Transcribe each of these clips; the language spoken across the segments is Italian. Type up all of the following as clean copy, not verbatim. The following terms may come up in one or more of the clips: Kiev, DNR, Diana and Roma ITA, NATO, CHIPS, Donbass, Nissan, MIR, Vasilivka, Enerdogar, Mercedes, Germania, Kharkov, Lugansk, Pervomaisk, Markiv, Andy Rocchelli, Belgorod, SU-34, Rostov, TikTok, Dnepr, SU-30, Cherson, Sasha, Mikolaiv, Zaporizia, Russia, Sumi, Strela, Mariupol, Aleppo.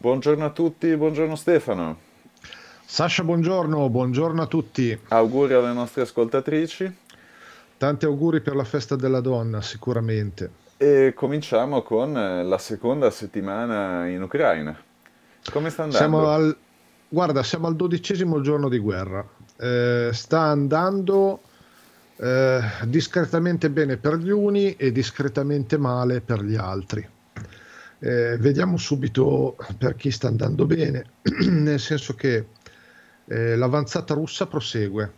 Buongiorno a tutti, buongiorno Stefano. Sasha, buongiorno, buongiorno a tutti. Auguri alle nostre ascoltatrici. Tanti auguri per la festa della donna, sicuramente. E cominciamo con la seconda settimana in Ucraina. Come sta andando? Guarda, siamo al 12° giorno di guerra. Sta andando discretamente bene per gli uni e discretamente male per gli altri. Vediamo subito per chi sta andando bene, nel senso che l'avanzata russa prosegue.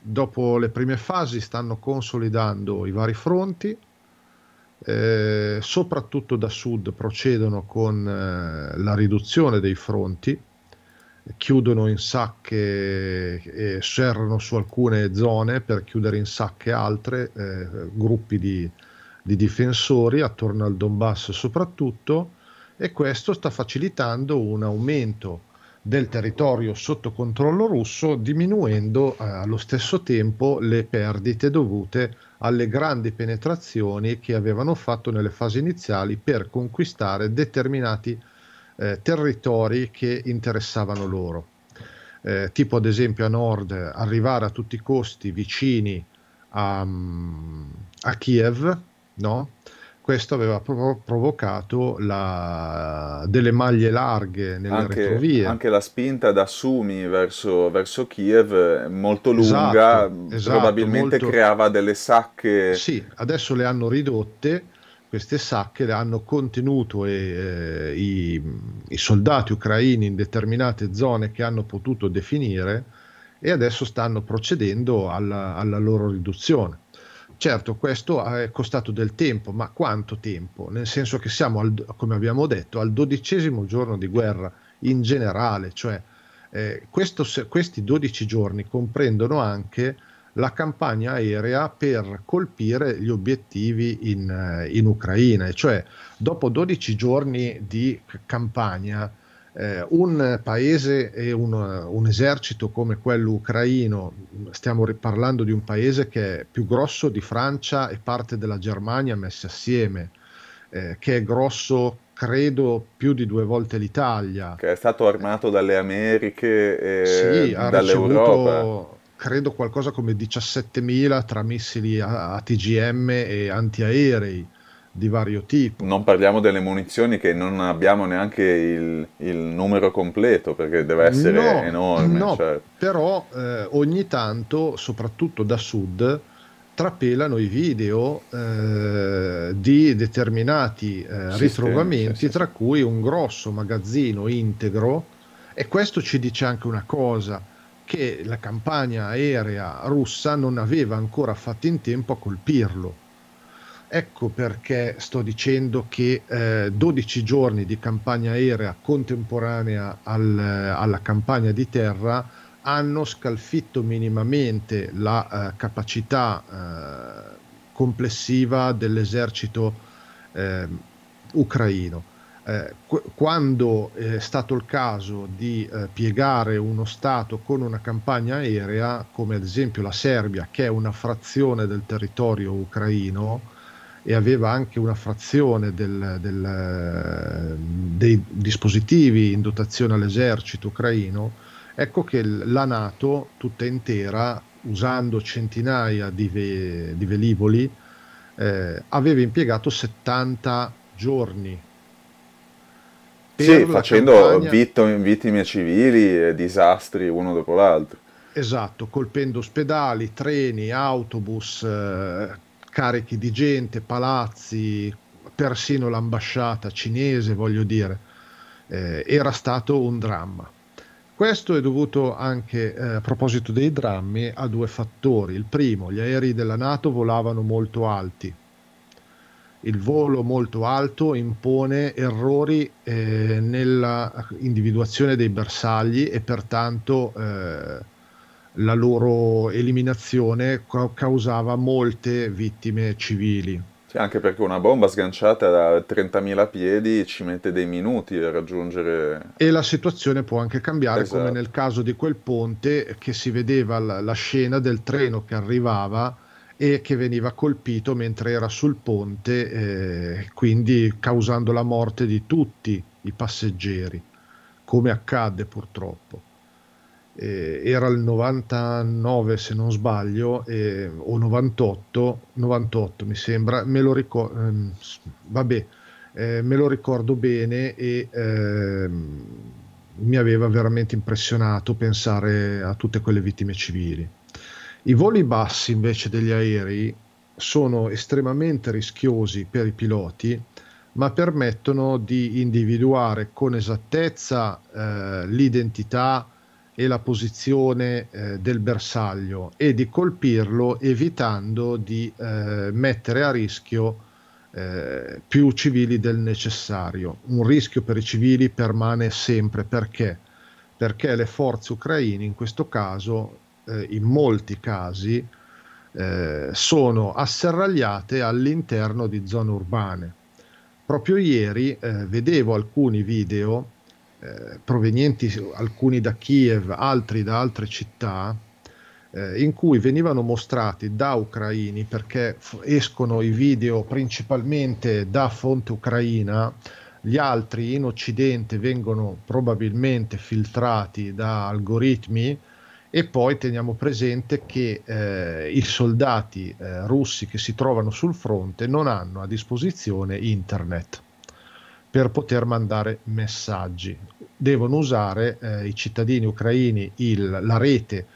Dopo le prime fasi stanno consolidando i vari fronti, soprattutto da sud procedono con la riduzione dei fronti, chiudono in sacche e serrano su alcune zone per chiudere in sacche altre, gruppi di difensori attorno al Donbass soprattutto, e questo sta facilitando un aumento del territorio sotto controllo russo, diminuendo allo stesso tempo le perdite dovute alle grandi penetrazioni che avevano fatto nelle fasi iniziali per conquistare determinati territori che interessavano loro, tipo ad esempio a nord arrivare a tutti i costi vicini a Kiev, no? Questo aveva provocato delle maglie larghe nelle retrovie. Anche la spinta da Sumi verso Kiev, molto lunga, esatto, probabilmente molto... creava delle sacche. Sì, adesso le hanno ridotte, queste sacche le hanno contenuto i soldati ucraini in determinate zone che hanno potuto definire, e adesso stanno procedendo alla loro riduzione. Certo, questo è costato del tempo, ma quanto tempo? Nel senso che siamo, come abbiamo detto, al 12° giorno di guerra in generale, cioè questi 12 giorni comprendono anche la campagna aerea per colpire gli obiettivi in Ucraina, e cioè dopo 12 giorni di campagna un paese e un esercito come quello ucraino, stiamo parlando di un paese che è più grosso di Francia e parte della Germania messe assieme, che è grosso credo più di 2 volte l'Italia, che è stato armato dalle Americhe e sì, dall'Europa. Ricevuto, credo, qualcosa come 17.000 tra missili ATGM e antiaerei di vario tipo. Non parliamo delle munizioni, che non abbiamo neanche il numero completo, perché deve essere enorme. No, cioè. Però ogni tanto, soprattutto da sud, trapelano i video di determinati ritrovamenti, sì. Tra cui un grosso magazzino integro, e questo ci dice anche una cosa, che la campagna aerea russa non aveva ancora fatto in tempo a colpirlo. Ecco perché sto dicendo che 12 giorni di campagna aerea contemporanea alla campagna di terra hanno scalfito minimamente la capacità complessiva dell'esercito ucraino. Quando è stato il caso di piegare uno Stato con una campagna aerea, come ad esempio la Serbia, che è una frazione del territorio ucraino, e aveva anche una frazione dei dispositivi in dotazione all'esercito ucraino, ecco che la NATO tutta intera, usando centinaia di velivoli, aveva impiegato 70 giorni. Sì, facendo vittime civili e disastri uno dopo l'altro. Esatto, colpendo ospedali, treni, autobus, carichi di gente, palazzi, persino l'ambasciata cinese, voglio dire, era stato un dramma. Questo è dovuto anche, a proposito dei drammi, a 2 fattori. Il primo, gli aerei della NATO volavano molto alti. Il volo molto alto impone errori nella individuazione dei bersagli, e pertanto la loro eliminazione causava molte vittime civili. Sì, anche perché una bomba sganciata da 30.000 piedi ci mette dei minuti a raggiungere... E la situazione può anche cambiare, esatto. Come nel caso di quel ponte, che si vedeva la scena del treno che arrivava e che veniva colpito mentre era sul ponte, quindi causando la morte di tutti i passeggeri. come accadde purtroppo. Era il 99 se non sbaglio, o 98 mi sembra, me lo ricordo, vabbè, me lo ricordo bene, e mi aveva veramente impressionato pensare a tutte quelle vittime civili. I voli bassi invece degli aerei sono estremamente rischiosi per i piloti, ma permettono di individuare con esattezza l'identità e la posizione del bersaglio, e di colpirlo evitando di mettere a rischio più civili del necessario. Un rischio per i civili permane sempre, perché le forze ucraine in questo caso, in molti casi, sono asserragliate all'interno di zone urbane. Proprio ieri vedevo alcuni video provenienti alcuni da Kiev, altri da altre città, in cui venivano mostrati da ucraini, perché escono i video principalmente da fonte ucraina, gli altri in Occidente vengono probabilmente filtrati da algoritmi, e poi teniamo presente che i soldati russi che si trovano sul fronte non hanno a disposizione internet per poter mandare messaggi. Devono usare i cittadini ucraini la rete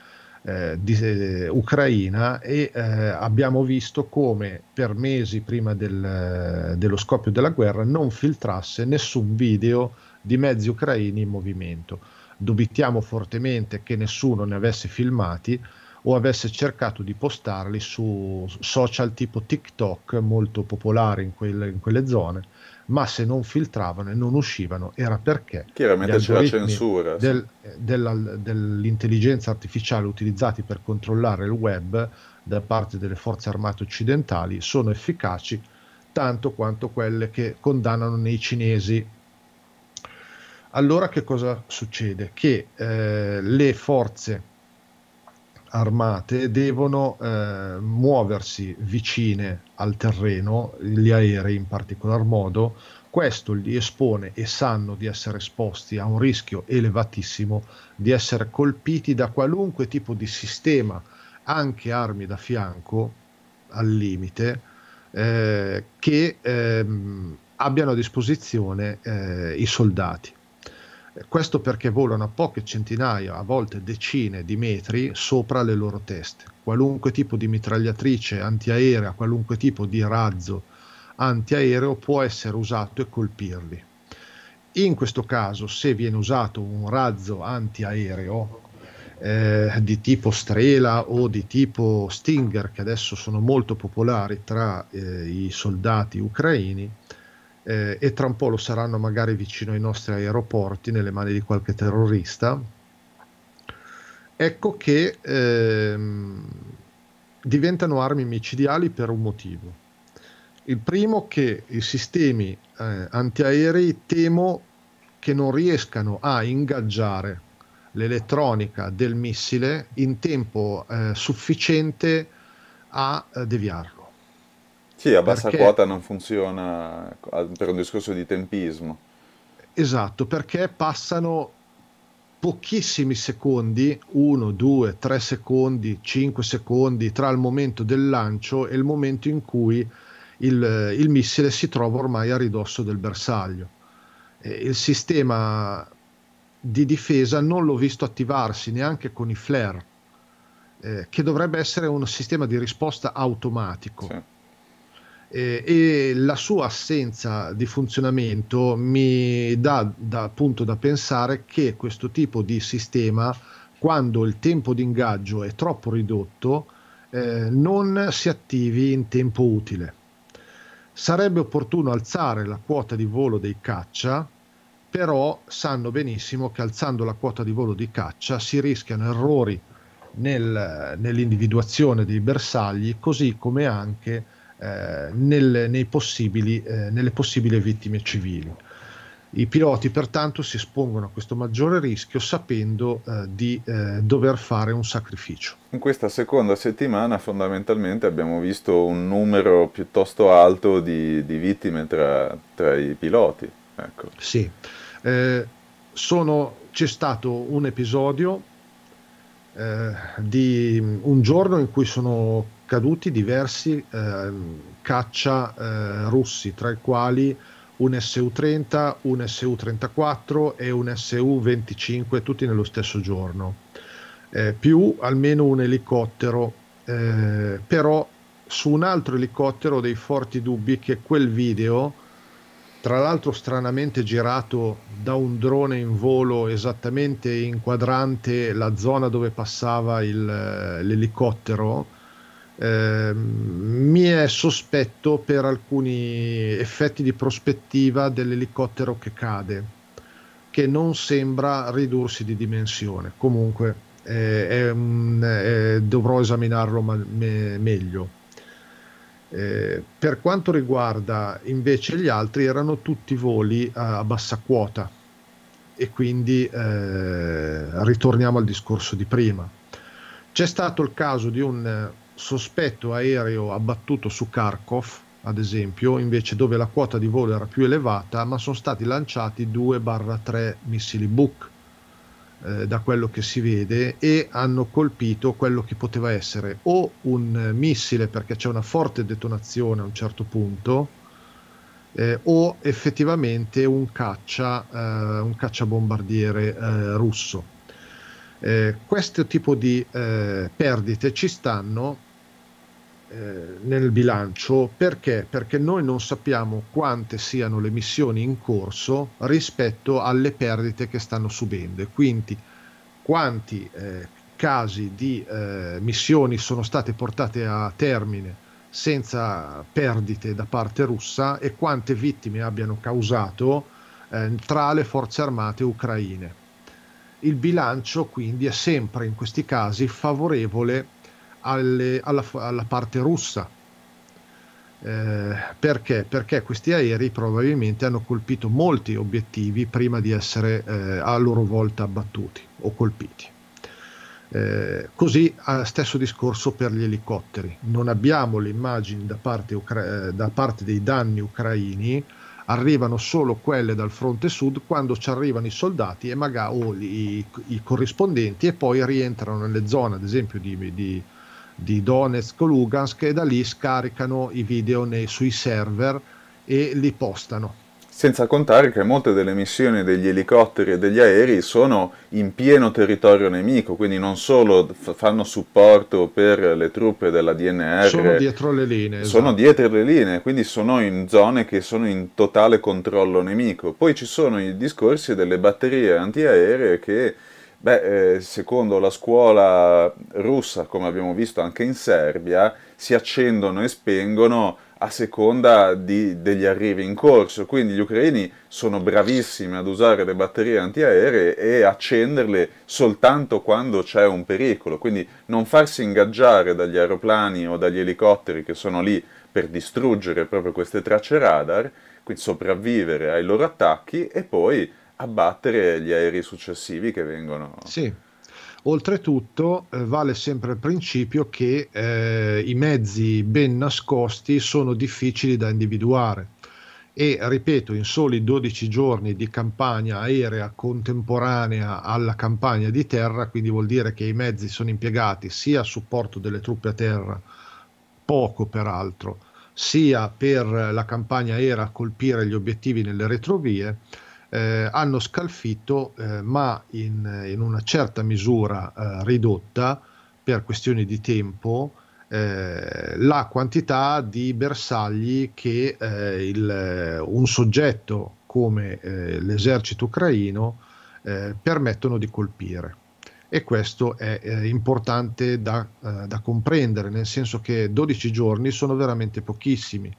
ucraina, e abbiamo visto come per mesi prima dello scoppio della guerra non filtrasse nessun video di mezzi ucraini in movimento. Dubitiamo fortemente che nessuno ne avesse filmati o avesse cercato di postarli su social tipo TikTok, molto popolari in quelle zone, ma se non filtravano e non uscivano era perché chiaramente c'era censura dell'intelligenza artificiale utilizzati per controllare il web da parte delle forze armate occidentali sono efficaci tanto quanto quelle che condannano nei cinesi. Allora che cosa succede? Che le forze armate devono muoversi vicine al terreno, gli aerei in particolar modo. Questo li espone, e sanno di essere esposti a un rischio elevatissimo di essere colpiti da qualunque tipo di sistema, anche armi da fianco al limite, che abbiano a disposizione i soldati. Questo perché volano a poche centinaia, a volte decine di metri sopra le loro teste. Qualunque tipo di mitragliatrice antiaerea, qualunque tipo di razzo antiaereo può essere usato e colpirli. In questo caso, se viene usato un razzo antiaereo di tipo Strela o di tipo Stinger, che adesso sono molto popolari tra i soldati ucraini, e tra un po' lo saranno magari vicino ai nostri aeroporti nelle mani di qualche terrorista, ecco che diventano armi micidiali per un motivo. Il primo, che i sistemi antiaerei temo che non riescano a ingaggiare l'elettronica del missile in tempo sufficiente a deviarlo. Sì, a bassa quota non funziona per un discorso di tempismo. Esatto, perché passano pochissimi secondi, 1, 2, 3 secondi, 5 secondi, tra il momento del lancio e il momento in cui il missile si trova ormai a ridosso del bersaglio. Il sistema di difesa non l'ho visto attivarsi neanche con i flare, che dovrebbe essere un sistema di risposta automatico. Sì. E la sua assenza di funzionamento mi dà appunto da pensare che questo tipo di sistema, quando il tempo di ingaggio è troppo ridotto, non si attivi in tempo utile. Sarebbe opportuno alzare la quota di volo dei caccia, però sanno benissimo che alzando la quota di volo dei caccia si rischiano errori nell'individuazione dei bersagli, così come anche nelle possibili vittime civili. I piloti pertanto si espongono a questo maggiore rischio sapendo di dover fare un sacrificio. In questa seconda settimana fondamentalmente abbiamo visto un numero piuttosto alto di vittime tra i piloti. Ecco. Sì, c'è stato un episodio di un giorno in cui sono caduti diversi caccia russi, tra i quali un SU-30, un SU-34 e un SU-25, tutti nello stesso giorno, più almeno un elicottero, però su un altro elicottero ho dei forti dubbi che quel video, tra l'altro stranamente girato da un drone in volo esattamente inquadrante la zona dove passava l'elicottero, mi è sospetto per alcuni effetti di prospettiva dell'elicottero che cade, che non sembra ridursi di dimensione. Comunque dovrò esaminarlo meglio. Per quanto riguarda invece gli altri, erano tutti voli a bassa quota, e quindi ritorniamo al discorso di prima. C'è stato il caso di un sospetto aereo abbattuto su Kharkov, ad esempio, invece, dove la quota di volo era più elevata, ma sono stati lanciati 2-3 missili Buk, da quello che si vede, e hanno colpito quello che poteva essere o un missile, perché c'è una forte detonazione a un certo punto, o effettivamente un cacciabombardiere russo. Questo tipo di perdite ci stanno nel bilancio, perché noi non sappiamo quante siano le missioni in corso rispetto alle perdite che stanno subendo, e quindi quanti casi di missioni sono state portate a termine senza perdite da parte russa e quante vittime abbiano causato tra le forze armate ucraine. Il bilancio quindi è sempre in questi casi favorevole alla parte russa. Perché? Perché questi aerei probabilmente hanno colpito molti obiettivi prima di essere a loro volta abbattuti o colpiti. Così stesso discorso per gli elicotteri. Non abbiamo le immagini da parte dei danni ucraini, arrivano solo quelle dal fronte sud, quando ci arrivano i soldati e magari i corrispondenti, e poi rientrano nelle zone, ad esempio, di Donetsk o Lugansk, e da lì scaricano i video sui server e li postano. Senza contare che molte delle missioni degli elicotteri e degli aerei sono in pieno territorio nemico, quindi non solo fanno supporto per le truppe della DNR, sono dietro le linee, quindi sono in zone che sono in totale controllo nemico. Poi ci sono i discorsi delle batterie antiaeree che, secondo la scuola russa, come abbiamo visto anche in Serbia, si accendono e spengono a seconda degli arrivi in corso. Quindi gli ucraini sono bravissimi ad usare le batterie antiaeree e accenderle soltanto quando c'è un pericolo, quindi non farsi ingaggiare dagli aeroplani o dagli elicotteri che sono lì per distruggere proprio queste tracce radar, quindi sopravvivere ai loro attacchi e poi abbattere gli aerei successivi che vengono... Sì. Oltretutto vale sempre il principio che i mezzi ben nascosti sono difficili da individuare, e ripeto, in soli 12 giorni di campagna aerea contemporanea alla campagna di terra, quindi vuol dire che i mezzi sono impiegati sia a supporto delle truppe a terra, poco peraltro, sia per la campagna aerea a colpire gli obiettivi nelle retrovie. Hanno scalfito, ma in una certa misura ridotta per questioni di tempo, la quantità di bersagli che un soggetto come l'esercito ucraino permettono di colpire. E questo è importante da comprendere, nel senso che 12 giorni sono veramente pochissimi.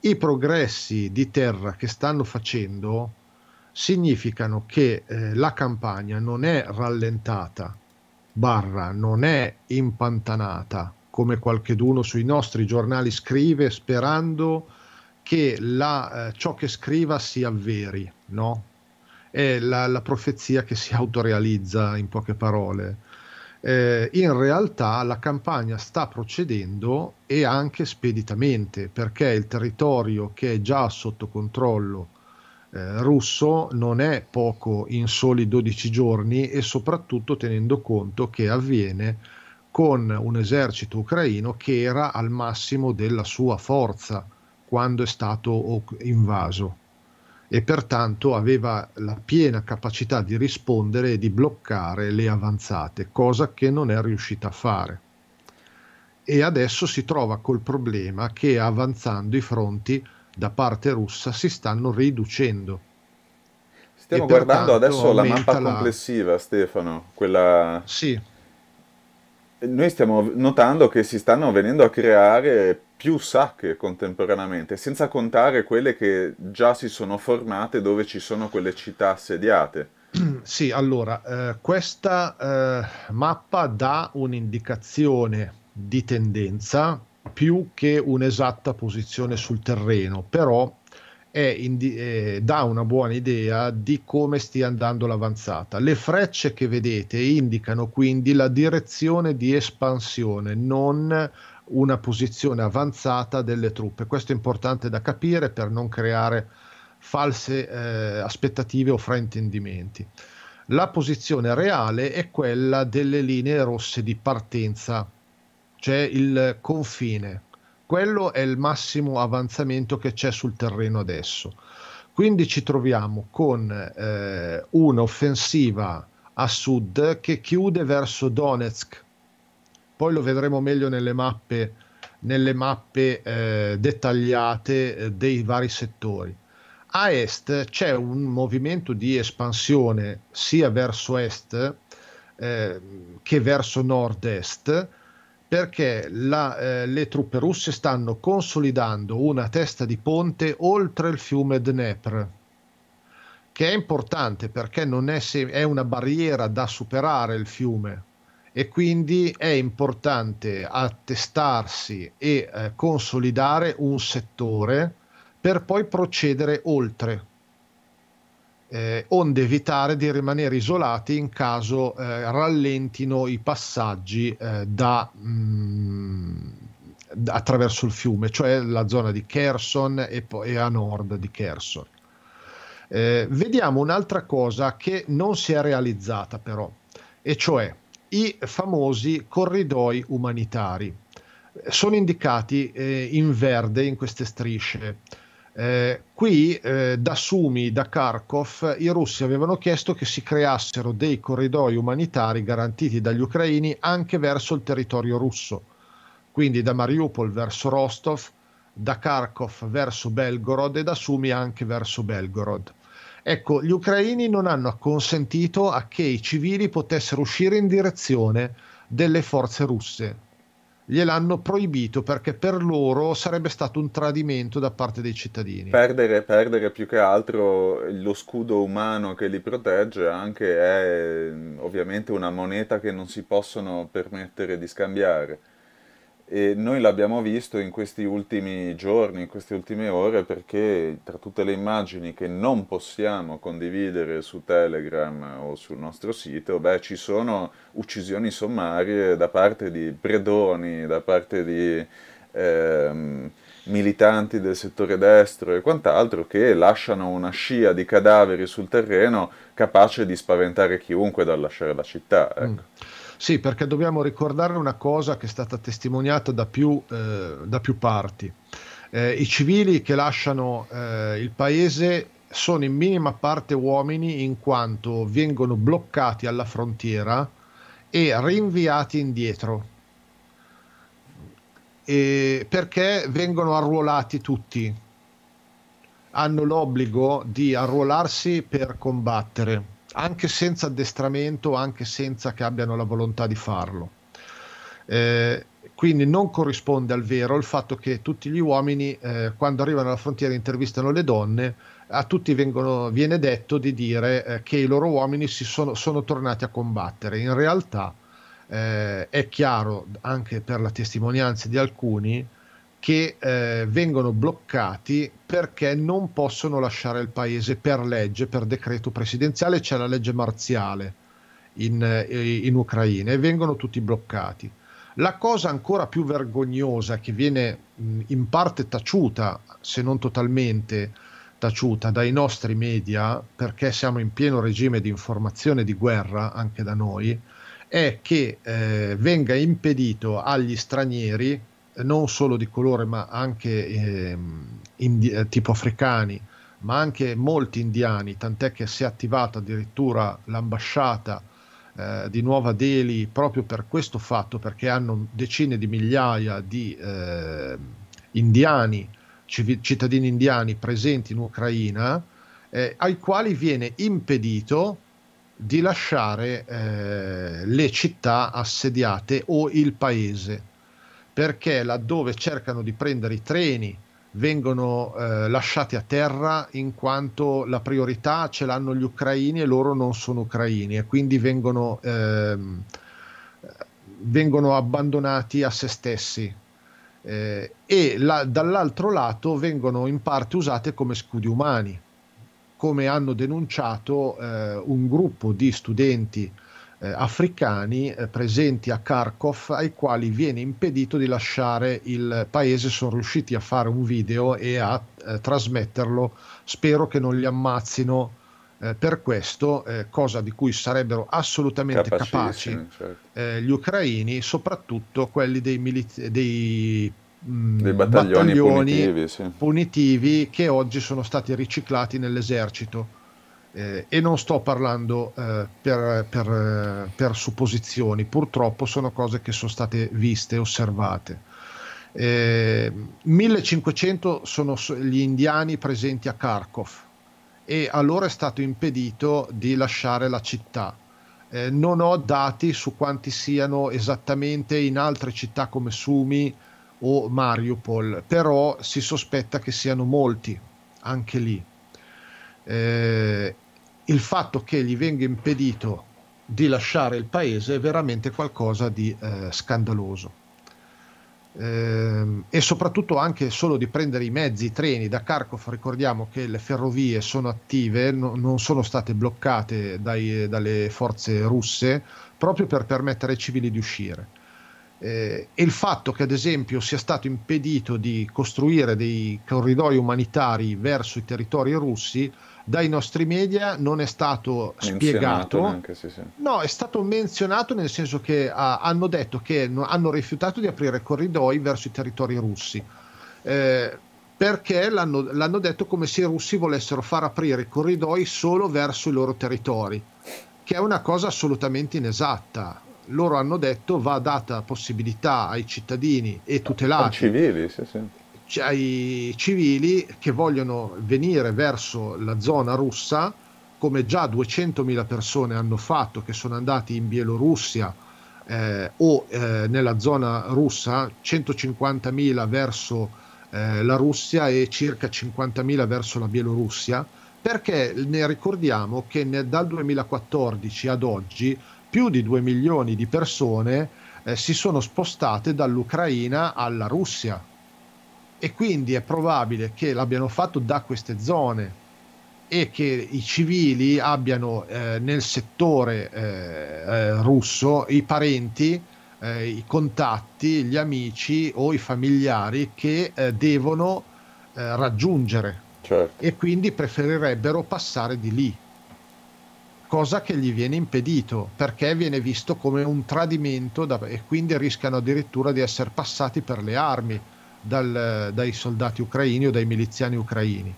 I progressi di terra che stanno facendo significano che la campagna non è rallentata, non è impantanata, come qualcheduno sui nostri giornali scrive, sperando che ciò che scriva si avveri, no? È la profezia che si autorealizza, in poche parole. In realtà la campagna sta procedendo, e anche speditamente, perché il territorio che è già sotto controllo russo non è poco in soli 12 giorni, e soprattutto tenendo conto che avviene con un esercito ucraino che era al massimo della sua forza quando è stato invaso e pertanto aveva la piena capacità di rispondere e di bloccare le avanzate, cosa che non è riuscita a fare. E adesso si trova col problema che avanzando i fronti da parte russa si stanno riducendo. Stiamo guardando adesso la mappa complessiva, Stefano, quella... Sì. Noi stiamo notando che si stanno venendo a creare più sacche contemporaneamente, senza contare quelle che già si sono formate dove ci sono quelle città assediate. Sì, allora, questa mappa dà un'indicazione di tendenza più che un'esatta posizione sul terreno, però dà una buona idea di come stia andando l'avanzata. Le frecce che vedete indicano quindi la direzione di espansione, non una posizione avanzata delle truppe. Questo è importante da capire per non creare false aspettative o fraintendimenti. La posizione reale è quella delle linee rosse di partenza, cioè il confine. Quello è il massimo avanzamento che c'è sul terreno adesso. Quindi ci troviamo con un'offensiva a sud che chiude verso Donetsk. Poi lo vedremo meglio nelle mappe dettagliate dei vari settori. A est c'è un movimento di espansione sia verso est che verso nord-est, perché le truppe russe stanno consolidando una testa di ponte oltre il fiume Dnepr, che è importante perché è una barriera da superare il fiume, e quindi è importante attestarsi e consolidare un settore per poi procedere oltre, onde evitare di rimanere isolati in caso rallentino i passaggi attraverso il fiume, cioè la zona di Cherson e a nord di Cherson. Vediamo un'altra cosa che non si è realizzata però, e cioè i famosi corridoi umanitari. Sono indicati in verde in queste strisce. Qui da Sumi, da Kharkov, i russi avevano chiesto che si creassero dei corridoi umanitari garantiti dagli ucraini anche verso il territorio russo, quindi da Mariupol verso Rostov, da Kharkov verso Belgorod e da Sumi anche verso Belgorod. Ecco, gli ucraini non hanno consentito a che i civili potessero uscire in direzione delle forze russe. Gliel'hanno proibito perché per loro sarebbe stato un tradimento da parte dei cittadini. Perdere più che altro lo scudo umano che li protegge, anche è ovviamente una moneta che non si possono permettere di scambiare. E noi l'abbiamo visto in questi ultimi giorni, in queste ultime ore, perché tra tutte le immagini che non possiamo condividere su Telegram o sul nostro sito, beh, ci sono uccisioni sommarie da parte di predoni, da parte di militanti del settore destro e quant'altro, che lasciano una scia di cadaveri sul terreno capace di spaventare chiunque dal lasciare la città, ecco. Sì, perché dobbiamo ricordare una cosa che è stata testimoniata da più parti. I civili che lasciano il paese sono in minima parte uomini, in quanto vengono bloccati alla frontiera e rinviati indietro, perché vengono arruolati tutti. Hanno l'obbligo di arruolarsi per combattere, anche senza addestramento, anche senza che abbiano la volontà di farlo. Quindi non corrisponde al vero il fatto che tutti gli uomini, quando arrivano alla frontiera e intervistano le donne, a tutti viene detto di dire che i loro uomini sono tornati a combattere. In realtà è chiaro, anche per la testimonianza di alcuni, che vengono bloccati perché non possono lasciare il paese per legge, per decreto presidenziale. C'è la legge marziale in Ucraina e vengono tutti bloccati. La cosa ancora più vergognosa, che viene in parte taciuta, se non totalmente, taciuta dai nostri media, perché siamo in pieno regime di informazione di guerra anche da noi, è che venga impedito agli stranieri, non solo di colore ma anche tipo africani, ma anche molti indiani, tant'è che si è attivata addirittura l'ambasciata di Nuova Delhi proprio per questo fatto, perché hanno decine di migliaia di indiani, cittadini indiani presenti in Ucraina, ai quali viene impedito di lasciare le città assediate o il paese, perché laddove cercano di prendere i treni vengono lasciati a terra, in quanto la priorità ce l'hanno gli ucraini e loro non sono ucraini, e quindi vengono abbandonati a se stessi, e dall'altro lato vengono in parte usate come scudi umani, come hanno denunciato un gruppo di studenti africani presenti a Kharkov, ai quali viene impedito di lasciare il paese. Sono riusciti a fare un video e a trasmetterlo, spero che non li ammazzino per questo, cosa di cui sarebbero assolutamente capaci, certo, gli ucraini, soprattutto quelli dei battaglioni punitivi, sì, che oggi sono stati riciclati nell'esercito. E non sto parlando per supposizioni, purtroppo sono cose che sono state viste, osservate. 1500 sono gli indiani presenti a Kharkov e a loro è stato impedito di lasciare la città. Non ho dati su quanti siano esattamente in altre città come Sumi o Mariupol, però si sospetta che siano molti anche lì. Il fatto che gli venga impedito di lasciare il paese è veramente qualcosa di scandaloso, e soprattutto anche solo di prendere i mezzi, i treni da Kharkov. Ricordiamo che le ferrovie sono attive, non sono state bloccate dalle forze russe, proprio per permettere ai civili di uscire. E il fatto che ad esempio sia stato impedito di costruire dei corridoi umanitari verso i territori russi dai nostri media non è stato spiegato, neanche, sì, sì. No, è stato menzionato, nel senso che hanno detto che hanno rifiutato di aprire corridoi verso i territori russi, perché l'hanno detto come se i russi volessero far aprire i corridoi solo verso i loro territori, che è una cosa assolutamente inesatta. Loro hanno detto va data possibilità ai cittadini e tutelati civili, sì, sì, ai civili che vogliono venire verso la zona russa, come già 200.000 persone hanno fatto, che sono andati in Bielorussia o nella zona russa, 150.000 verso la Russia e circa 50.000 verso la Bielorussia, perché ne ricordiamo che dal 2014 ad oggi più di 2 milioni di persone si sono spostate dall'Ucraina alla Russia, e quindi è probabile che l'abbiano fatto da queste zone e che i civili abbiano nel settore russo i parenti, i contatti, gli amici o i familiari che devono raggiungere, certo, e quindi preferirebbero passare di lì. Cosa che gli viene impedito perché viene visto come un tradimento e quindi rischiano addirittura di essere passati per le armi dai soldati ucraini o dai miliziani ucraini.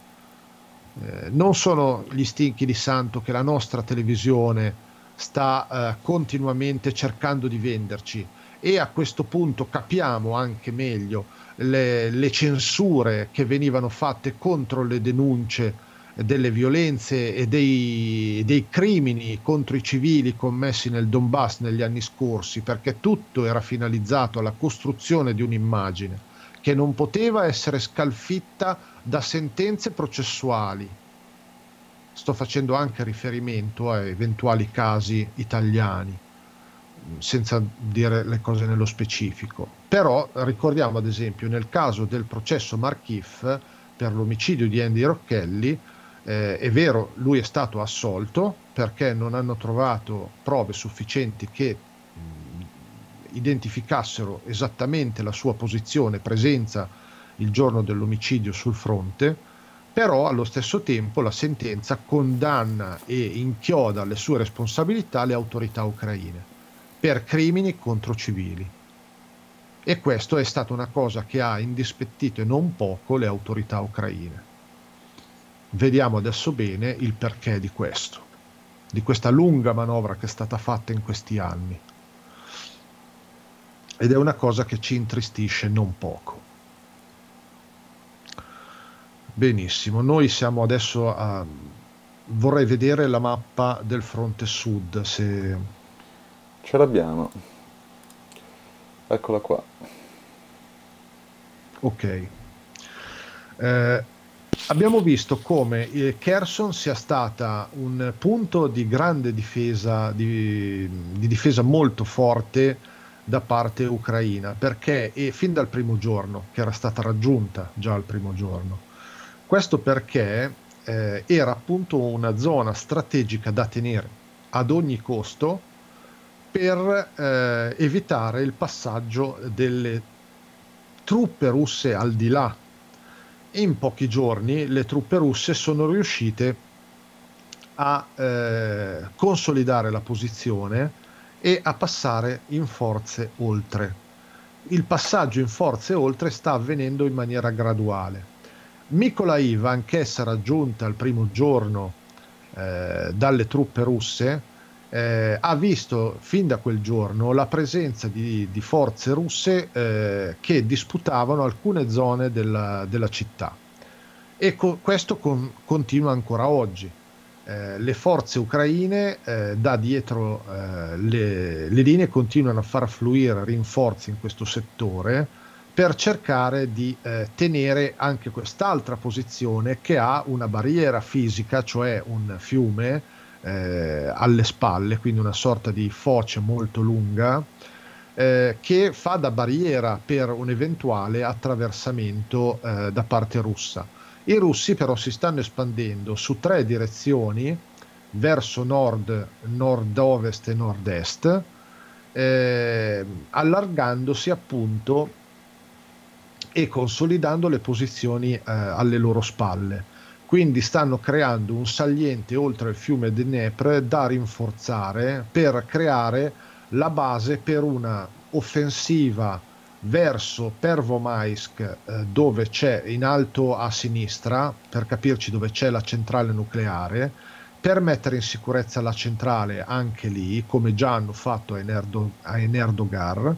Non sono gli stinchi di santo che la nostra televisione sta continuamente cercando di venderci, e a questo punto capiamo anche meglio le censure che venivano fatte contro le denunce delle violenze e dei crimini contro i civili commessi nel Donbass negli anni scorsi, perché tutto era finalizzato alla costruzione di un'immagine che non poteva essere scalfitta da sentenze processuali. Sto facendo anche riferimento a eventuali casi italiani, senza dire le cose nello specifico. Però ricordiamo ad esempio nel caso del processo Markiv per l'omicidio di Andy Rocchelli, è vero, lui è stato assolto perché non hanno trovato prove sufficienti che identificassero esattamente la sua posizione, presenza il giorno dell'omicidio sul fronte, però allo stesso tempo la sentenza condanna e inchioda alle sue responsabilità le autorità ucraine per crimini contro civili. E questo è stata una cosa che ha indispettito e non poco le autorità ucraine. Vediamo adesso bene il perché di questo, di questa lunga manovra che è stata fatta in questi anni. Ed è una cosa che ci intristisce non poco. Benissimo, noi siamo adesso a... vorrei vedere la mappa del fronte sud, se... Ce l'abbiamo. Eccola qua. Ok. Abbiamo visto come Cherson sia stata un punto di grande difesa, di difesa molto forte da parte ucraina, perché fin dal primo giorno, che era stata raggiunta già al primo giorno. Questo perché era appunto una zona strategica da tenere ad ogni costo, per evitare il passaggio delle truppe russe al di là. In pochi giorni le truppe russe sono riuscite a consolidare la posizione e a passare in forze oltre. Il passaggio in forze oltre sta avvenendo in maniera graduale. Mikolaiv, anch'essa raggiunta al primo giorno dalle truppe russe, ha visto fin da quel giorno la presenza di forze russe che disputavano alcune zone della città, e questo continua ancora oggi. Le forze ucraine da dietro le linee continuano a far fluire rinforzi in questo settore per cercare di tenere anche quest'altra posizione, che ha una barriera fisica, cioè un fiume alle spalle, quindi una sorta di foce molto lunga che fa da barriera per un eventuale attraversamento da parte russa. I russi però si stanno espandendo su tre direzioni: verso nord, nord-ovest e nord-est, allargandosi appunto e consolidando le posizioni alle loro spalle. Quindi stanno creando un saliente oltre il fiume Dnepr da rinforzare per creare la base per una offensiva verso Pervomaisk, dove c'è in alto a sinistra, per capirci, dove c'è la centrale nucleare, per mettere in sicurezza la centrale anche lì, come già hanno fatto a Enerdogar,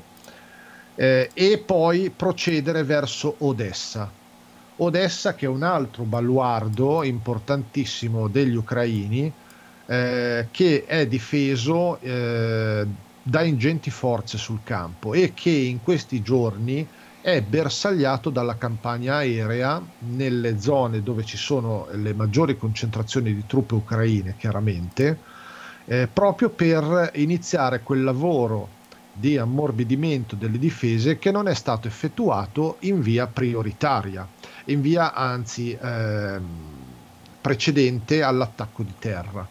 e poi procedere verso Odessa. Odessa, che è un altro baluardo importantissimo degli ucraini, che è difeso da ingenti forze sul campo e che in questi giorni è bersagliato dalla campagna aerea nelle zone dove ci sono le maggiori concentrazioni di truppe ucraine, chiaramente, proprio per iniziare quel lavoro di ammorbidimento delle difese che non è stato effettuato in via prioritaria, in via anzi precedente all'attacco di terra.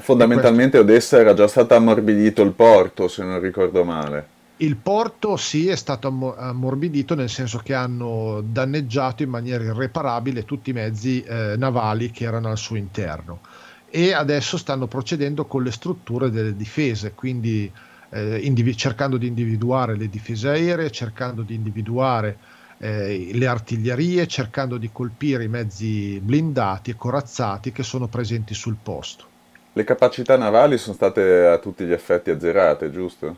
Fondamentalmente Odessa era già stato ammorbidito il porto, se non ricordo male. Il porto sì, è stato ammorbidito, nel senso che hanno danneggiato in maniera irreparabile tutti i mezzi navali che erano al suo interno, e adesso stanno procedendo con le strutture delle difese, quindi cercando di individuare le difese aeree, cercando di individuare le artiglierie, cercando di colpire i mezzi blindati e corazzati che sono presenti sul posto. Le capacità navali sono state a tutti gli effetti azzerate, giusto?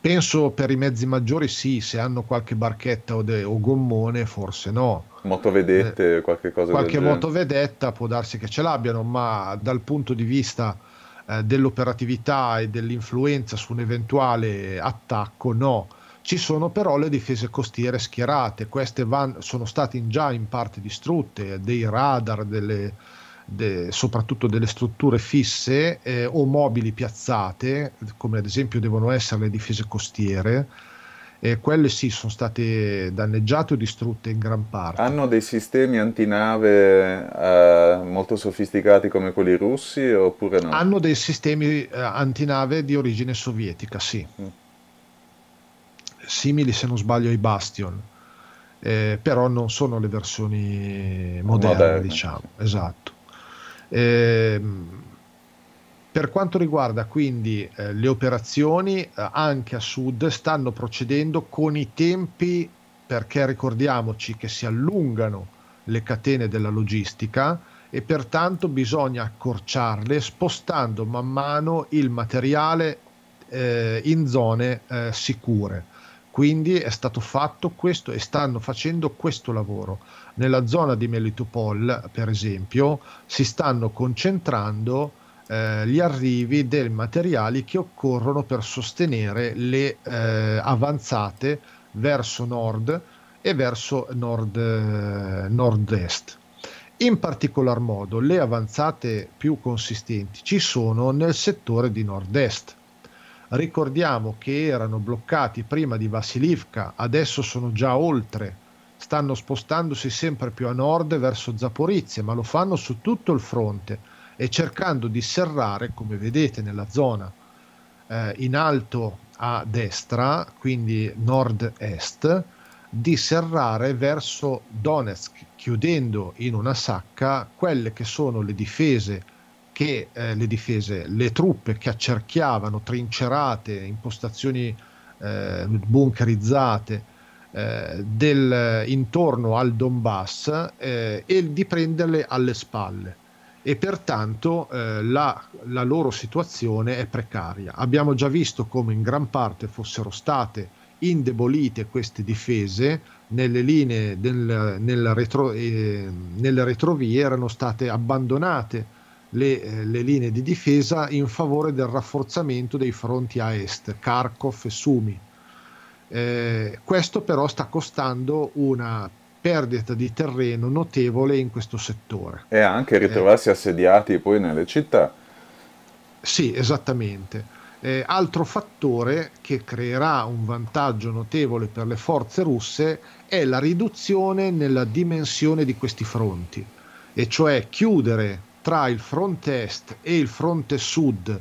Penso per i mezzi maggiori sì, se hanno qualche barchetta o gommone forse no. Motovedette, qualche cosa del genere. Qualche motovedetta può darsi che ce l'abbiano, ma dal punto di vista dell'operatività e dell'influenza su un eventuale attacco no. Ci sono però le difese costiere schierate, queste sono state già in parte distrutte, dei radar, soprattutto delle strutture fisse o mobili piazzate, come ad esempio devono essere le difese costiere, quelle sì sono state danneggiate o distrutte in gran parte. Hanno dei sistemi antinave molto sofisticati come quelli russi oppure no? Hanno dei sistemi antinave di origine sovietica, sì. Simili, se non sbaglio, ai Bastion, però non sono le versioni moderne. Diciamo, esatto. Per quanto riguarda quindi le operazioni anche a sud stanno procedendo con i tempi, perché ricordiamoci che si allungano le catene della logistica e pertanto bisogna accorciarle spostando man mano il materiale in zone sicure. Quindi è stato fatto questo e stanno facendo questo lavoro. Nella zona di Melitopol, per esempio, si stanno concentrando gli arrivi dei materiali che occorrono per sostenere le avanzate verso nord e verso nord-est. In particolar modo le avanzate più consistenti ci sono nel settore di nord-est. Ricordiamo che erano bloccati prima di Vasilivka, adesso sono già oltre, stanno spostandosi sempre più a nord verso Zaporizia, ma lo fanno su tutto il fronte e cercando di serrare, come vedete nella zona in alto a destra, quindi nord-est, di serrare verso Donetsk, chiudendo in una sacca quelle che sono le difese, le truppe che accerchiavano trincerate, impostazioni bunkerizzate intorno al Donbass e di prenderle alle spalle. E pertanto la loro situazione è precaria. Abbiamo già visto come in gran parte fossero state indebolite queste difese, nelle linee nelle retrovie erano state abbandonate le linee di difesa in favore del rafforzamento dei fronti a est, Kharkov e Sumi. Questo però sta costando una perdita di terreno notevole in questo settore. E anche ritrovarsi assediati poi nelle città. Sì, esattamente. Altro fattore che creerà un vantaggio notevole per le forze russe è la riduzione nella dimensione di questi fronti, e cioè chiudere tra il fronte est e il fronte sud,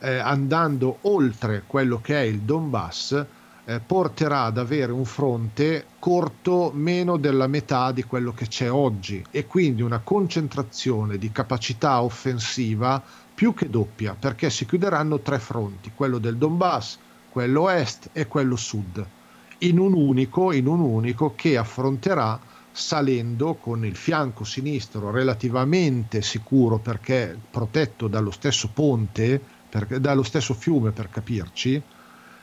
andando oltre quello che è il Donbass, porterà ad avere un fronte corto meno della metà di quello che c'è oggi e quindi una concentrazione di capacità offensiva più che doppia, perché si chiuderanno tre fronti, quello del Donbass, quello est e quello sud, in un unico che affronterà salendo con il fianco sinistro relativamente sicuro, perché protetto dallo stesso ponte, dallo stesso fiume per capirci,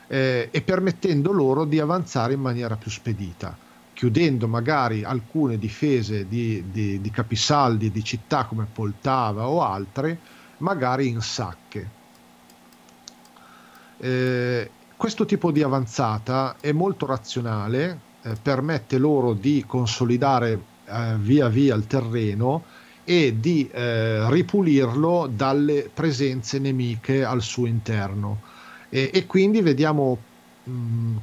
e permettendo loro di avanzare in maniera più spedita, chiudendo magari alcune difese di capisaldi di città come Poltava o altre, magari in sacche. Questo tipo di avanzata è molto razionale, permette loro di consolidare via via il terreno e di ripulirlo dalle presenze nemiche al suo interno. E quindi vediamo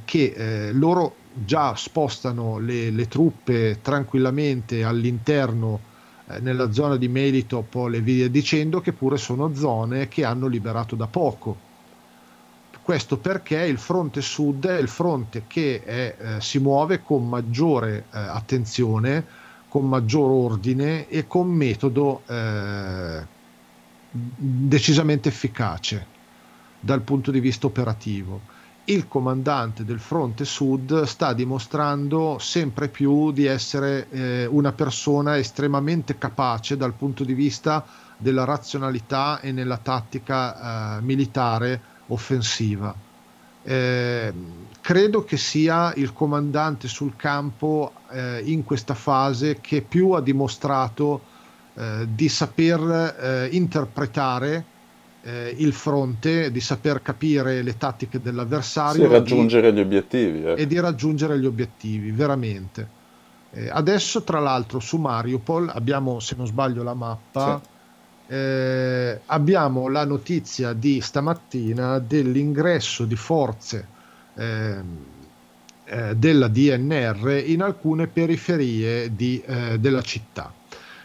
che loro già spostano le truppe tranquillamente all'interno, nella zona di Melitopol e via dicendo, che pure sono zone che hanno liberato da poco. Questo perché il fronte sud è il fronte che si muove con maggiore attenzione, con maggior ordine e con metodo decisamente efficace dal punto di vista operativo. Il comandante del fronte sud sta dimostrando sempre più di essere una persona estremamente capace dal punto di vista della razionalità e nella tattica militare offensiva. Credo che sia il comandante sul campo in questa fase che più ha dimostrato di saper interpretare il fronte, di saper capire le tattiche dell'avversario, sì, raggiungere gli obiettivi e di raggiungere gli obiettivi veramente. Adesso tra l'altro su Mariupol abbiamo, se non sbaglio, la mappa, sì. Abbiamo la notizia di stamattina dell'ingresso di forze della DNR in alcune periferie della città.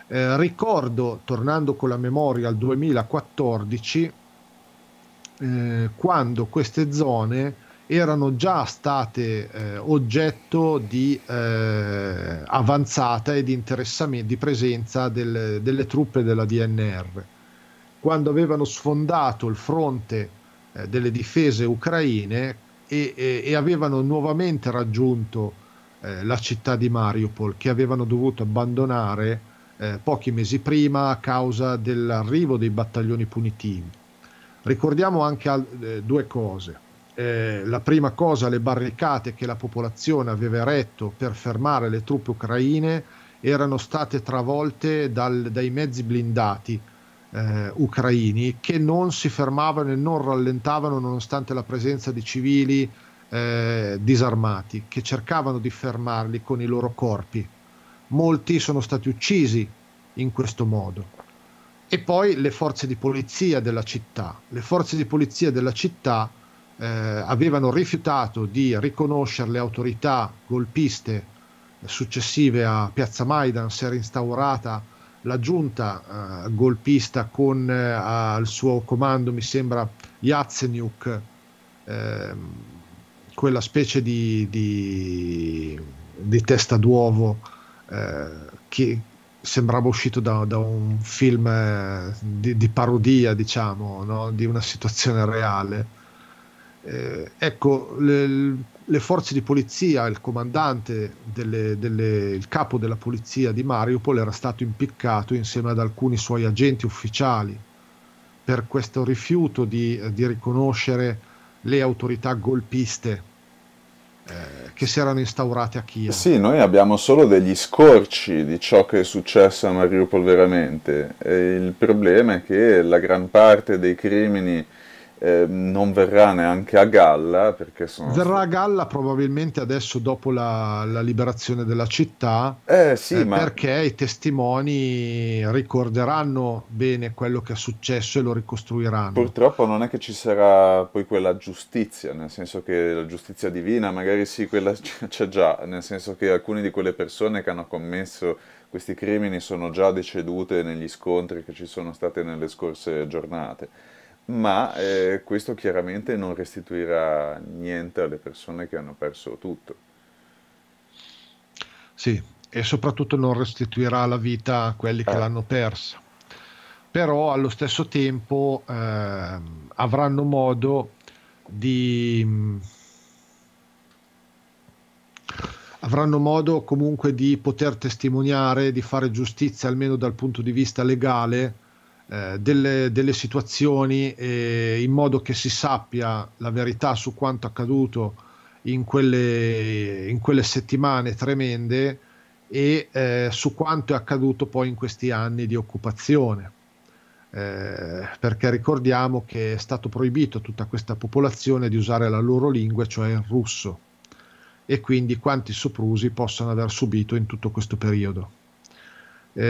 Ricordo, tornando con la memoria al 2014, quando queste zone erano già state oggetto di avanzata e di interessamento, di presenza delle truppe della DNR. Quando avevano sfondato il fronte delle difese ucraine e avevano nuovamente raggiunto la città di Mariupol, che avevano dovuto abbandonare pochi mesi prima a causa dell'arrivo dei battaglioni punitivi. Ricordiamo anche due cose. La prima cosa, le barricate che la popolazione aveva eretto per fermare le truppe ucraine erano state travolte dai mezzi blindati ucraini, che non si fermavano e non rallentavano nonostante la presenza di civili disarmati che cercavano di fermarli con i loro corpi. Molti sono stati uccisi in questo modo. E poi le forze di polizia della città. Le forze di polizia della città avevano rifiutato di riconoscere le autorità golpiste successive a Piazza Maidan. Si era instaurata la giunta golpista con al suo comando, mi sembra, Yatsenyuk, quella specie di testa d'uovo che sembrava uscito da un film di parodia, diciamo, no? Di una situazione reale. Ecco, le forze di polizia, il comandante, il capo della polizia di Mariupol era stato impiccato insieme ad alcuni suoi agenti ufficiali per questo rifiuto di riconoscere le autorità golpiste che si erano instaurate a Kiev. Sì, noi abbiamo solo degli scorci di ciò che è successo a Mariupol veramente. Il problema è che la gran parte dei crimini non verrà neanche a galla, perché verrà a galla probabilmente adesso dopo la liberazione della città, perché i testimoni ricorderanno bene quello che è successo e lo ricostruiranno. Purtroppo non è che ci sarà poi quella giustizia, nel senso che la giustizia divina magari sì, quella c'è già, nel senso che alcune di quelle persone che hanno commesso questi crimini sono già decedute negli scontri che ci sono state nelle scorse giornate. Ma questo chiaramente non restituirà niente alle persone che hanno perso tutto. Sì, e soprattutto non restituirà la vita a quelli che l'hanno persa. Però allo stesso tempo avranno modo comunque di poter testimoniare, di fare giustizia almeno dal punto di vista legale delle situazioni, in modo che si sappia la verità su quanto accaduto in quelle settimane tremende e su quanto è accaduto poi in questi anni di occupazione, perché ricordiamo che è stato proibito a tutta questa popolazione di usare la loro lingua, cioè il russo, e quindi quanti soprusi possono aver subito in tutto questo periodo. È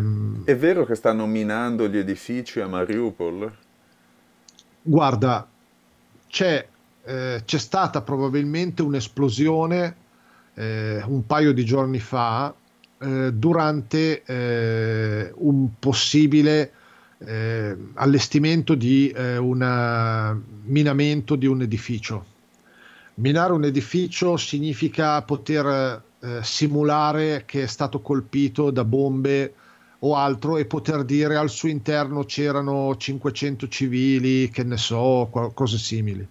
vero che stanno minando gli edifici a Mariupol? Guarda, c'è stata probabilmente un'esplosione un paio di giorni fa durante un possibile allestimento di un minamento di un edificio. Minare un edificio significa poter simulare che è stato colpito da bombe o altro e poter dire al suo interno c'erano 500 civili, che ne so, cose simili,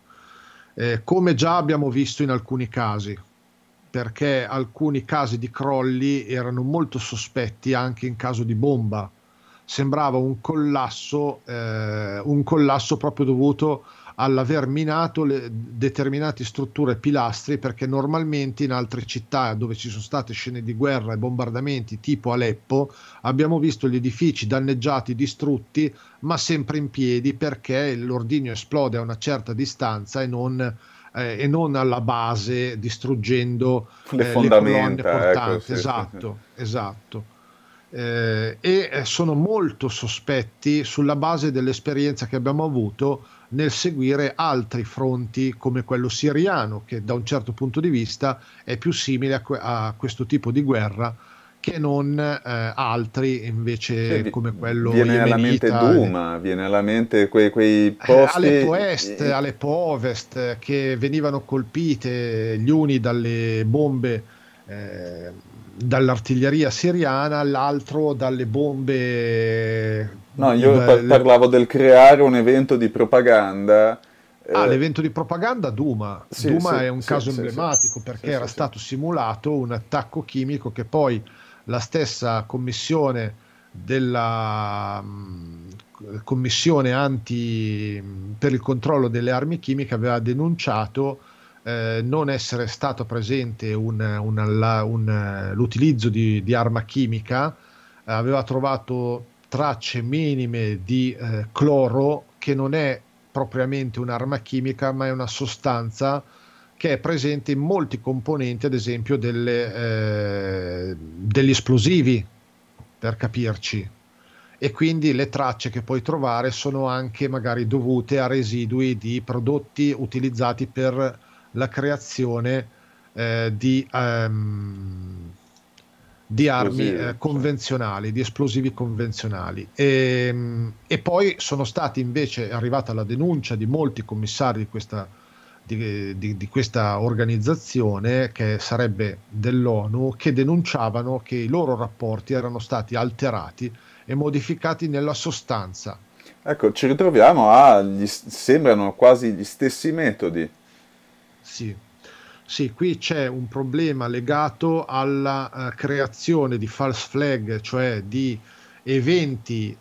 come già abbiamo visto in alcuni casi, perché alcuni casi di crolli erano molto sospetti anche in caso di bomba. Sembrava un collasso proprio dovuto all'aver minato determinate strutture e pilastri, perché normalmente in altre città dove ci sono state scene di guerra e bombardamenti tipo Aleppo abbiamo visto gli edifici danneggiati, distrutti, ma sempre in piedi, perché l'ordigno esplode a una certa distanza e non alla base, distruggendo le colonne portanti. Ecco, sì. Esatto. E sono molto sospetti sulla base dell'esperienza che abbiamo avuto nel seguire altri fronti come quello siriano, che da un certo punto di vista è più simile a questo tipo di guerra che non altri invece, sì, come quello viene yemenita, alla mente Duma, viene alla mente quei posti, Aleppo Est, Aleppo Ovest, che venivano colpite gli uni dalle bombe dall'artiglieria siriana, l'altro dalle bombe... No, io parlavo del creare un evento di propaganda. L'evento di propaganda Duma. Sì, Duma sì, è un caso emblematico, perché era stato simulato un attacco chimico che poi la stessa commissione della commissione per il controllo delle armi chimiche aveva denunciato non essere stato presente l'utilizzo di arma chimica, aveva trovato tracce minime di cloro, che non è propriamente un'arma chimica, ma è una sostanza che è presente in molti componenti, ad esempio degli esplosivi, per capirci, e quindi le tracce che puoi trovare sono anche magari dovute a residui di prodotti utilizzati per la creazione di armi convenzionali, di esplosivi convenzionali. E poi sono stati invece, è arrivata la denuncia di molti commissari di questa organizzazione, che sarebbe dell'ONU, che denunciavano che i loro rapporti erano stati alterati e modificati nella sostanza. Ecco, ci ritroviamo sembrano quasi gli stessi metodi. Sì. Sì, qui c'è un problema legato alla creazione di false flag, cioè di eventi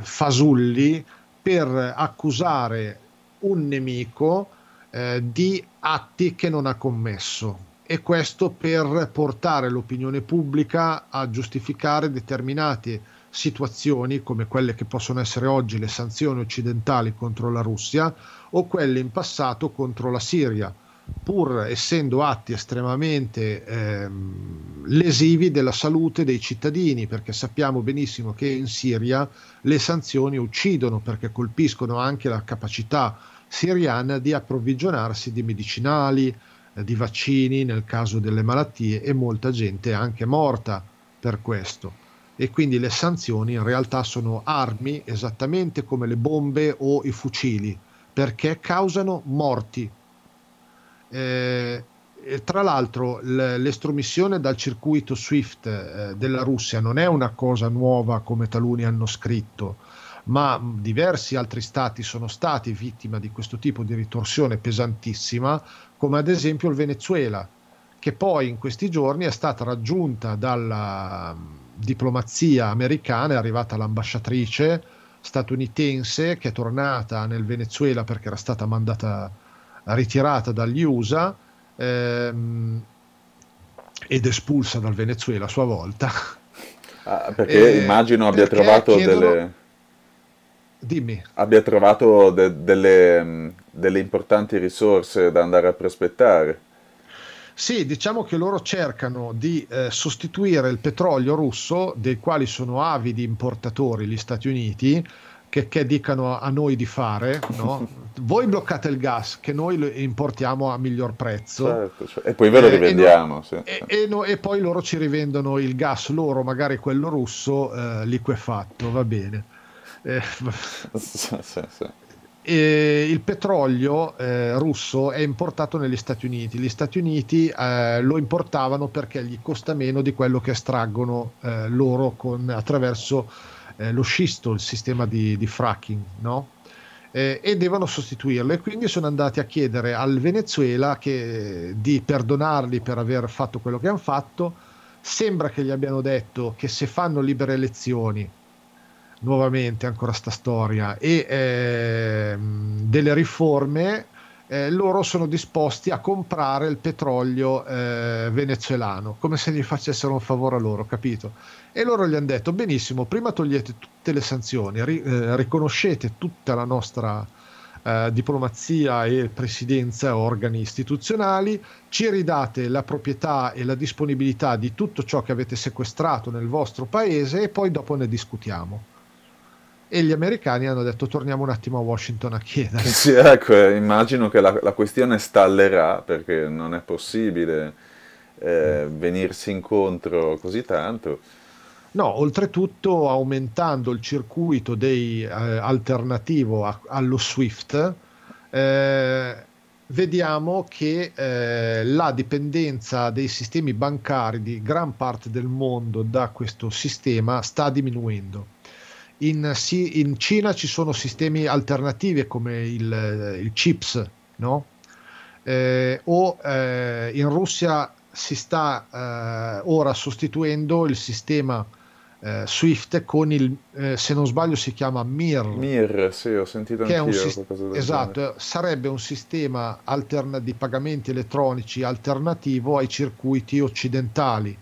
fasulli per accusare un nemico di atti che non ha commesso, e questo per portare l'opinione pubblica a giustificare determinate situazioni, come quelle che possono essere oggi le sanzioni occidentali contro la Russia o quelle in passato contro la Siria, pur essendo atti estremamente lesivi della salute dei cittadini, perché sappiamo benissimo che in Siria le sanzioni uccidono, perché colpiscono anche la capacità siriana di approvvigionarsi di medicinali, di vaccini nel caso delle malattie, e molta gente è anche morta per questo. E quindi le sanzioni in realtà sono armi, esattamente come le bombe o i fucili, perché causano morti. Tra l'altro l'estromissione dal circuito SWIFT della Russia non è una cosa nuova, come taluni hanno scritto, ma diversi altri stati sono stati vittima di questo tipo di ritorsione pesantissima, come ad esempio il Venezuela, che poi in questi giorni è stata raggiunta dalla diplomazia americana, è arrivata l'ambasciatrice statunitense che è tornata nel Venezuela perché era stata ritirata dagli USA ed espulsa dal Venezuela a sua volta. Perché immagino abbia trovato delle... Dimmi. Abbia trovato delle importanti risorse da andare a prospettare. Sì, diciamo che loro cercano di sostituire il petrolio russo, dei quali sono avidi importatori gli Stati Uniti, che dicano a noi di fare, no? Voi bloccate il gas che noi lo importiamo a miglior prezzo, certo. E poi ve lo rivendiamo, e poi loro ci rivendono il gas loro, magari quello russo liquefatto, va bene, E il petrolio russo è importato negli Stati Uniti. Gli Stati Uniti lo importavano perché gli costa meno di quello che estraggono loro attraverso lo scisto, il sistema di fracking, no? E devono sostituirlo, e quindi sono andati a chiedere al Venezuela di perdonarli per aver fatto quello che hanno fatto. Sembra che gli abbiano detto che se fanno libere elezioni, nuovamente ancora sta storia, e delle riforme, loro sono disposti a comprare il petrolio venezuelano, come se gli facessero un favore a loro, capito? E loro gli hanno detto: benissimo, prima togliete tutte le sanzioni, riconoscete tutta la nostra diplomazia e presidenza, organi istituzionali, ci ridate la proprietà e la disponibilità di tutto ciò che avete sequestrato nel vostro paese, e poi dopo ne discutiamo. E gli americani hanno detto: torniamo un attimo a Washington a chiedere. Sì, ecco, immagino che la questione stallerà, perché non è possibile venirsi incontro così tanto. No, oltretutto aumentando il circuito alternativo allo SWIFT, vediamo che la dipendenza dei sistemi bancari di gran parte del mondo da questo sistema sta diminuendo. In Cina ci sono sistemi alternativi come il CHIPS, no? In Russia si sta ora sostituendo il sistema SWIFT con il, se non sbaglio si chiama MIR, sì, ho sentito anch'io qualcosa. Esatto, sarebbe un sistema di pagamenti elettronici alternativo ai circuiti occidentali.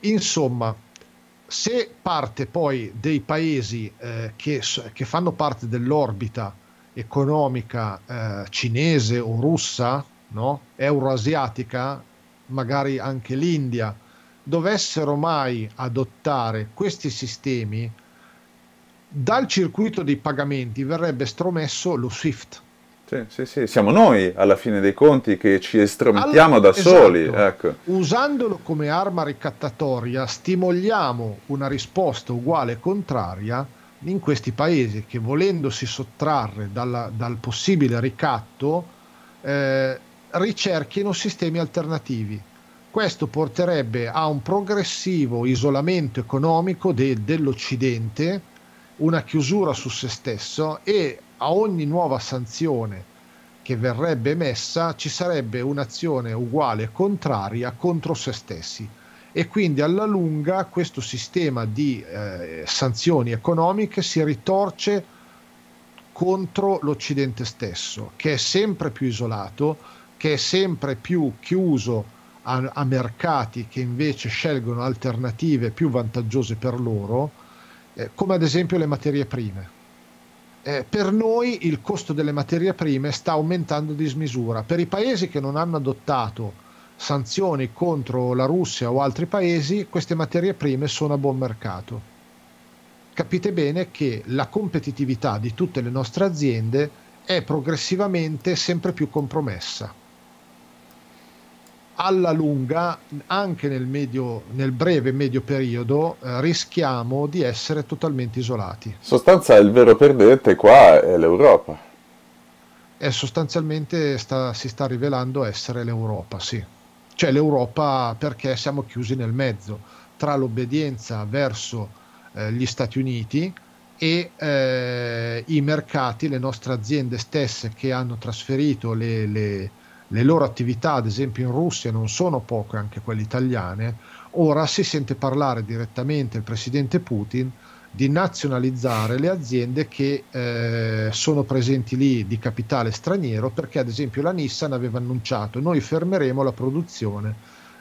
Insomma, se parte poi dei paesi che fanno parte dell'orbita economica cinese o russa, no? Euroasiatica, magari anche l'India, dovessero mai adottare questi sistemi, dal circuito dei pagamenti verrebbe estromesso lo SWIFT. Sì, sì, sì. Siamo noi alla fine dei conti che ci estromettiamo da soli. Ecco. Usandolo come arma ricattatoria stimoliamo una risposta uguale e contraria in questi paesi che, volendosi sottrarre dal possibile ricatto, ricerchino sistemi alternativi. Questo porterebbe a un progressivo isolamento economico dell'Occidente, una chiusura su se stesso, e a ogni nuova sanzione che verrebbe emessa ci sarebbe un'azione uguale e contraria contro se stessi, e quindi alla lunga questo sistema di sanzioni economiche si ritorce contro l'Occidente stesso, che è sempre più isolato, che è sempre più chiuso a mercati che invece scelgono alternative più vantaggiose per loro, come ad esempio le materie prime. Per noi il costo delle materie prime sta aumentando di dismisura. Per i paesi che non hanno adottato sanzioni contro la Russia o altri paesi, queste materie prime sono a buon mercato. Capite bene che la competitività di tutte le nostre aziende è progressivamente sempre più compromessa. Alla lunga, anche nel breve medio periodo, rischiamo di essere totalmente isolati. In sostanza, il vero perdente qua è l'Europa. E sostanzialmente si sta rivelando essere l'Europa, sì. Cioè l'Europa, perché siamo chiusi nel mezzo, tra l'obbedienza verso gli Stati Uniti e i mercati, le nostre aziende stesse che hanno trasferito le loro attività, ad esempio in Russia, non sono poche, anche quelle italiane. Ora si sente parlare direttamente il presidente Putin di nazionalizzare le aziende che sono presenti lì di capitale straniero, perché ad esempio la Nissan aveva annunciato: noi fermeremo la produzione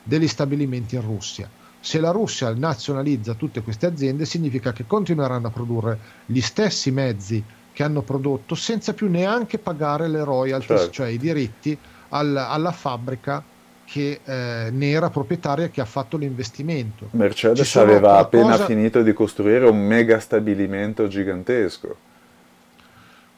degli stabilimenti in Russia. Se la Russia nazionalizza tutte queste aziende, significa che continueranno a produrre gli stessi mezzi che hanno prodotto senza più neanche pagare le royalties, cioè i diritti alla fabbrica che ne era proprietaria, che ha fatto l'investimento. Mercedes aveva appena finito di costruire un mega stabilimento gigantesco.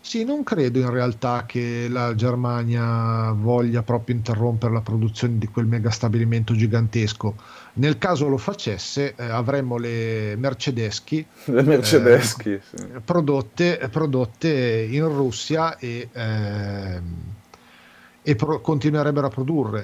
Sì, non credo in realtà che la Germania voglia proprio interrompere la produzione di quel mega stabilimento gigantesco. Nel caso lo facesse, avremmo le Mercedeschi, sì, prodotte in Russia e continuerebbero a produrre.